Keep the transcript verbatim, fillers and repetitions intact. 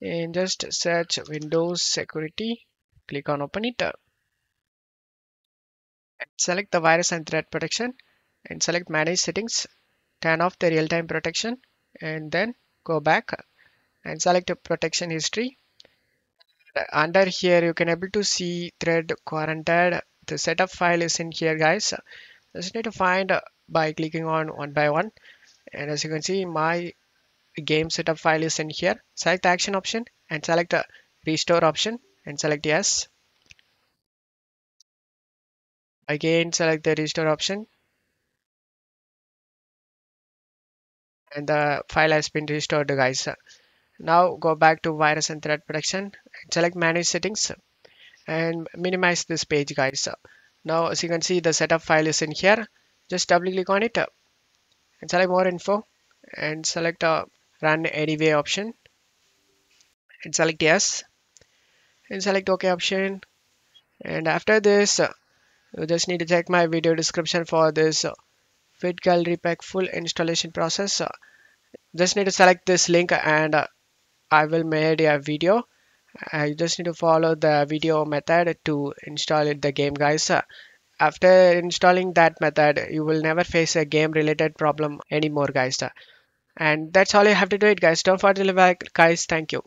and just search Windows security. Click on open it up. Select the virus and threat protection and select manage settings. Turn off the real-time protection and then go back and select protection history. Under here you can able to see thread quarantined. The setup file is in here, guys. Just need to find by clicking on one by one, and as you can see my game setup file is in here. Select the action option and select the restore option and select yes. Again select the restore option and the file has been restored, guys. Now go back to virus and threat protection and select manage settings and minimize this page, guys. Now as you can see the setup file is in here. Just double click on it and select more info and select a run anyway option and select yes and select OK option. And after this you just need to check my video description for this FitGirl Repack full installation process. Just need to select this link and I will make a video. I just need to follow the video method to install it, the game, guys. After installing that method you will never face a game related problem anymore, guys. And that's all you have to do it, guys. Don't forget to leave a like, guys. Thank you.